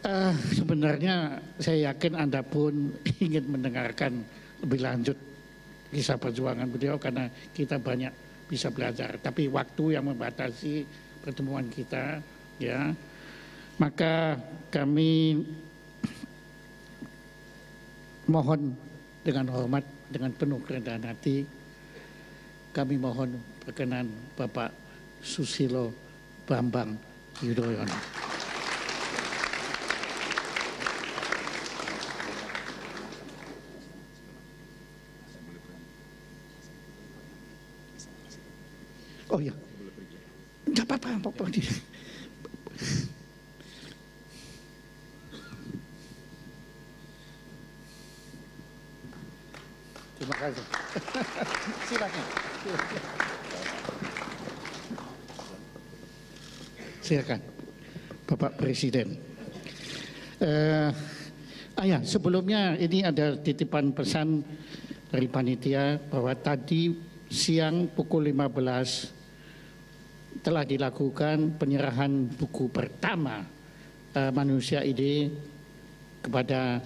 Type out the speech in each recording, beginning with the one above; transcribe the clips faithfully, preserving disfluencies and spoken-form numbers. Uh, sebenarnya saya yakin Anda pun ingin mendengarkan lebih lanjut kisah perjuangan beliau karena kita banyak bisa belajar. Tapi waktu yang membatasi pertemuan kita, ya, maka kami mohon dengan hormat, dengan penuh kerendahan hati, kami mohon perkenan Bapak Susilo Bambang Yudhoyono. Oh ya, nggak apa-apa, pokoknya. Terima kasih. Silakan. Silakan, Bapak Presiden. Eh, ah ya, sebelumnya ini ada titipan pesan dari panitia bahwa tadi siang pukul lima belas telah dilakukan penyerahan buku pertama uh, Manusia Ide kepada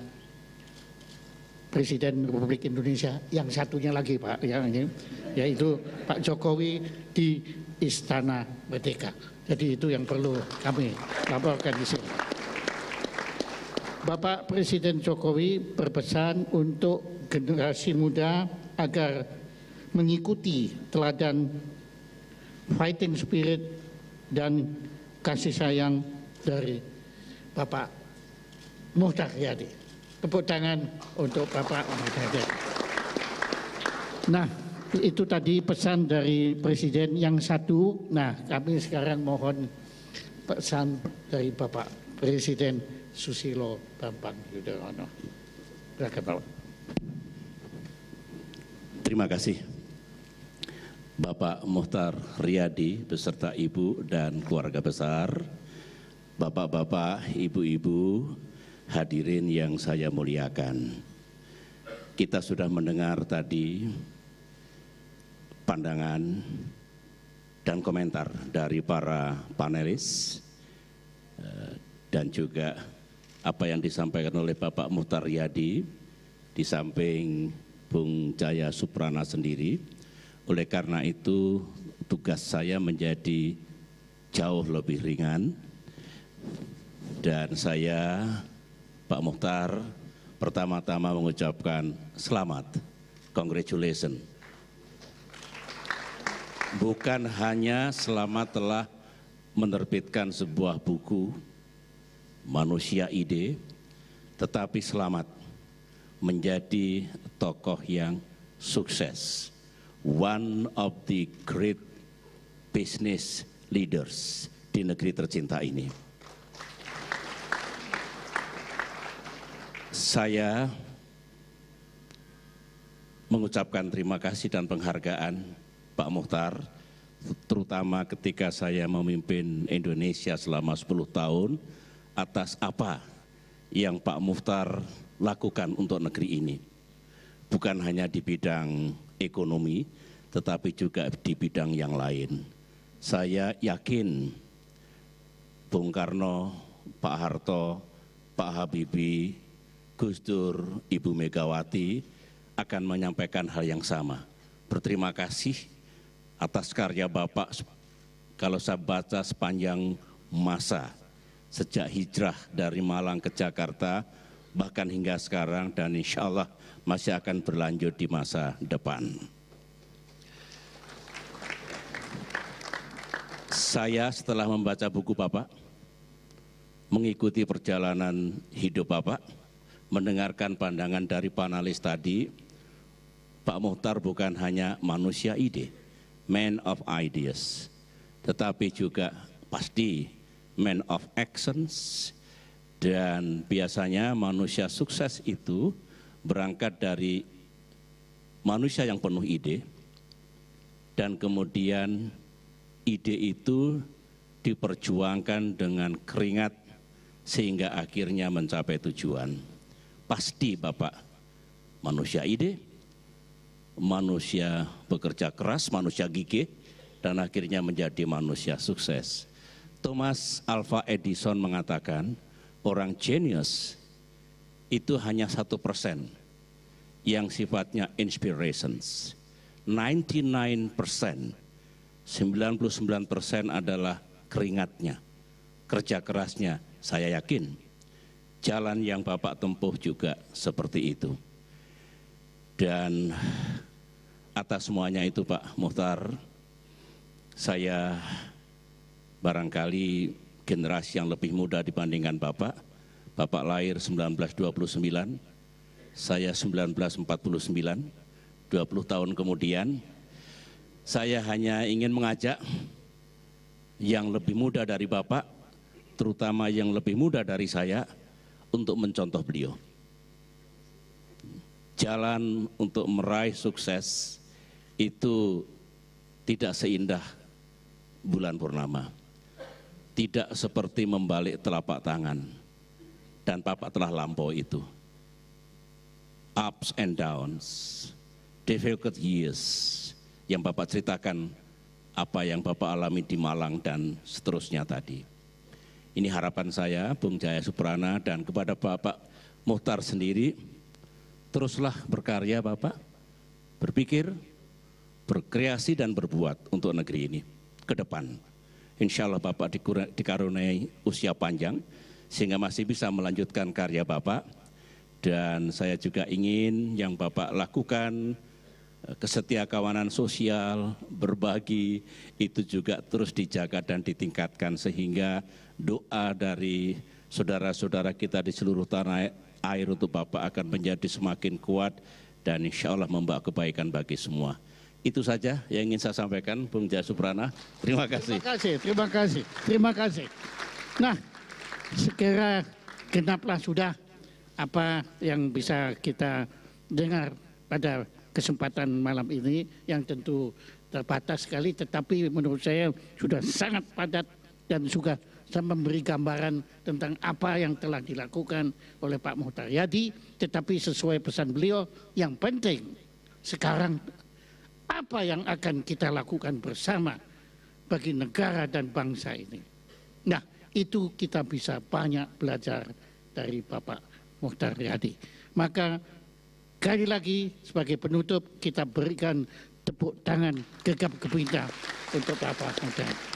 Presiden Republik Indonesia yang satunya lagi, Pak, ya, yaitu Pak Jokowi di Istana Merdeka. Jadi itu yang perlu kami laporkan di sini. Bapak Presiden Jokowi berpesan untuk generasi muda agar mengikuti teladan fighting spirit dan kasih sayang dari Bapak Mochtar Riady. Tepuk tangan untuk Bapak Mochtar Riady. Nah, itu tadi pesan dari Presiden yang satu. Nah, kami sekarang mohon pesan dari Bapak Presiden Susilo Bambang Yudhoyono. Terima kasih. Bapak Mochtar Riady beserta Ibu dan keluarga besar, Bapak-bapak, Ibu-ibu, hadirin yang saya muliakan. Kita sudah mendengar tadi pandangan dan komentar dari para panelis dan juga apa yang disampaikan oleh Bapak Mochtar Riady di samping Bung Jaya Suprana sendiri. Oleh karena itu tugas saya menjadi jauh lebih ringan dan saya, Pak Mochtar, pertama-tama mengucapkan selamat, congratulations. Bukan hanya selamat telah menerbitkan sebuah buku Manusia Ide, tetapi selamat menjadi tokoh yang sukses. One of the great business leaders di negeri tercinta ini. Saya mengucapkan terima kasih dan penghargaan Pak Mochtar, terutama ketika saya memimpin Indonesia selama sepuluh tahun, atas apa yang Pak Mochtar lakukan untuk negeri ini. Bukan hanya di bidang ekonomi, tetapi juga di bidang yang lain. Saya yakin Bung Karno, Pak Harto, Pak Habibie, Gus Dur, Ibu Megawati akan menyampaikan hal yang sama. Berterima kasih atas karya Bapak. Kalau saya baca sepanjang masa, sejak hijrah dari Malang ke Jakarta, bahkan hingga sekarang, dan insya Allah masih akan berlanjut di masa depan. Saya setelah membaca buku Bapak, mengikuti perjalanan hidup Bapak, mendengarkan pandangan dari panelis tadi, Pak Mochtar bukan hanya manusia ide, man of ideas, tetapi juga pasti man of actions, dan biasanya manusia sukses itu berangkat dari manusia yang penuh ide, dan kemudian ide itu diperjuangkan dengan keringat sehingga akhirnya mencapai tujuan. Pasti Bapak manusia ide, manusia bekerja keras, manusia gigih, dan akhirnya menjadi manusia sukses. Thomas Alva Edison mengatakan orang genius itu hanya satu persen yang sifatnya inspirations. ninety-nine percent, sembilan puluh sembilan persen adalah keringatnya, kerja kerasnya. Saya yakin jalan yang Bapak tempuh juga seperti itu. Dan atas semuanya itu Pak Mochtar, saya barangkali generasi yang lebih muda dibandingkan Bapak. Bapak lahir seribu sembilan ratus dua puluh sembilan, saya seribu sembilan ratus empat puluh sembilan, dua puluh tahun kemudian. Saya hanya ingin mengajak yang lebih muda dari Bapak, terutama yang lebih muda dari saya, untuk mencontoh beliau. Jalan untuk meraih sukses itu tidak seindah bulan purnama, tidak seperti membalik telapak tangan, dan Bapak telah lampau itu. Ups and downs, difficult years, yang Bapak ceritakan apa yang Bapak alami di Malang dan seterusnya tadi. Ini harapan saya, Bung Jaya Suprana, dan kepada Bapak Mochtar sendiri, teruslah berkarya Bapak, berpikir, berkreasi dan berbuat untuk negeri ini ke depan. Insya Allah Bapak dikaruniai usia panjang sehingga masih bisa melanjutkan karya Bapak. Dan saya juga ingin yang Bapak lakukan, kesetia kawanan sosial, berbagi, itu juga terus dijaga dan ditingkatkan sehingga doa dari saudara-saudara kita di seluruh tanah air untuk Bapak akan menjadi semakin kuat dan insya Allah membawa kebaikan bagi semua. Itu saja yang ingin saya sampaikan, Bung Jaya Suprana. Terima kasih. Terima kasih, terima kasih, terima kasih. Nah, sekira genaplah sudah apa yang bisa kita dengar pada kesempatan malam ini yang tentu terbatas sekali, tetapi menurut saya sudah sangat padat dan sudah memberi gambaran tentang apa yang telah dilakukan oleh Pak Mochtar Riady. Tetapi sesuai pesan beliau, yang penting sekarang apa yang akan kita lakukan bersama bagi negara dan bangsa ini. Nah, itu kita bisa banyak belajar dari Bapak Mochtar Riady. Maka sekali lagi sebagai penutup kita berikan tepuk tangan gegap gempita untuk Bapak Mochtar.